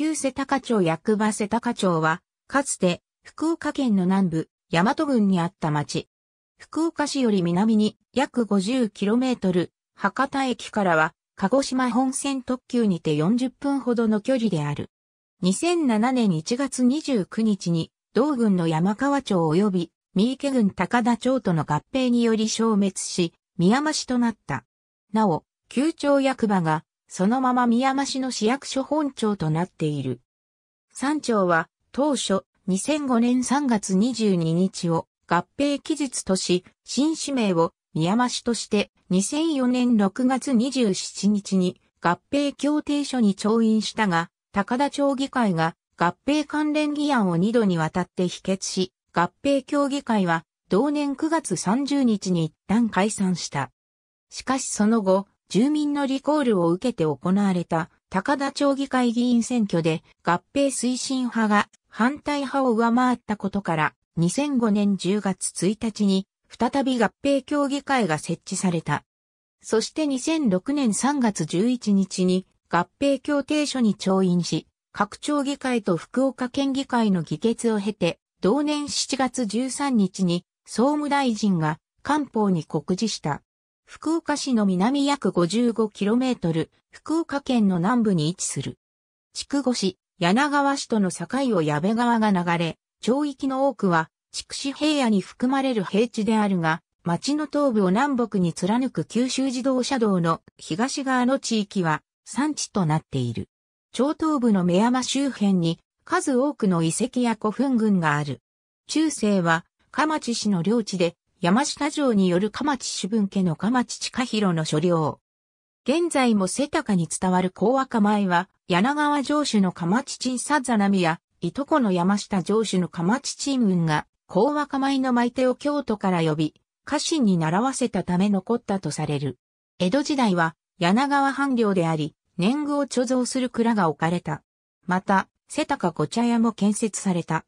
旧瀬高町役場瀬高町は、かつて福岡県の南部、大和郡にあった町。福岡市より南に約 50km、博多駅からは、鹿児島本線特急にて40分ほどの距離である。2007年1月29日に、同郡の山川町及び、三池郡高田町との合併により消滅し、みやま市となった。なお、旧町役場が、そのままみやま市の市役所本町となっている。3町は、当初、2005年3月22日を合併期日とし、新市名をみやま市として、2004年6月27日に合併協定書に調印したが、高田町議会が合併関連議案を2度にわたって否決し、合併協議会は同年9月30日に一旦解散した。しかしその後、住民のリコールを受けて行われた高田町議会議員選挙で合併推進派が反対派を上回ったことから2005年10月1日に再び合併協議会が設置された。そして2006年3月11日に合併協定書に調印し、各町議会と福岡県議会の議決を経て、同年7月13日に総務大臣が官報に告示した。福岡市の南約 55km、福岡県の南部に位置する。筑後市、柳川市との境を矢部川が流れ、町域の多くは筑紫平野に含まれる平地であるが、町の東部を南北に貫く九州自動車道の東側の地域は山地となっている。町東部の目山周辺に数多くの遺跡や古墳群がある。中世は蒲町氏の領地で、山下城による蒲町主分家の蒲町親広の所領。現在も瀬高に伝わる高和蒲江は、柳川城主の蒲町陳佐座並や、いとこの山下城主の蒲町陳雲が、高和蒲江の舞手を京都から呼び、家臣に習わせたため残ったとされる。江戸時代は、柳川藩領であり、年貢を貯蔵する蔵が置かれた。また、瀬高御茶屋も建設された。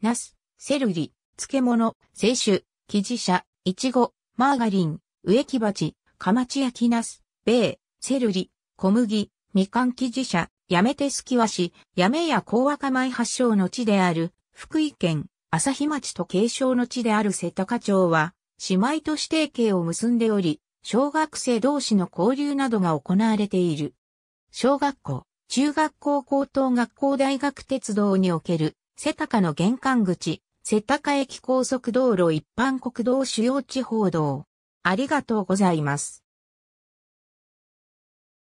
ナス、セルリ、漬物、清酒。生地車、イチゴ、マーガリン、植木鉢、かまち焼きナス、米、セルリ、小麦、みかん生地車、やめてすきわし、やめや高和蒲江発祥の地である、福井県、朝日町と継承の地である瀬高町は、姉妹都市提携を結んでおり、小学生同士の交流などが行われている。小学校、中学校高等学校大学鉄道における、瀬高の玄関口、瀬高駅高速道路一般国道主要地方道。ありがとうございます。